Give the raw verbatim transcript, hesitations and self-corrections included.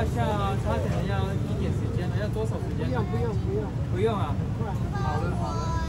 要像差点一样一点时间呢？要多少时间？不用不用不用。不用啊？好了好了。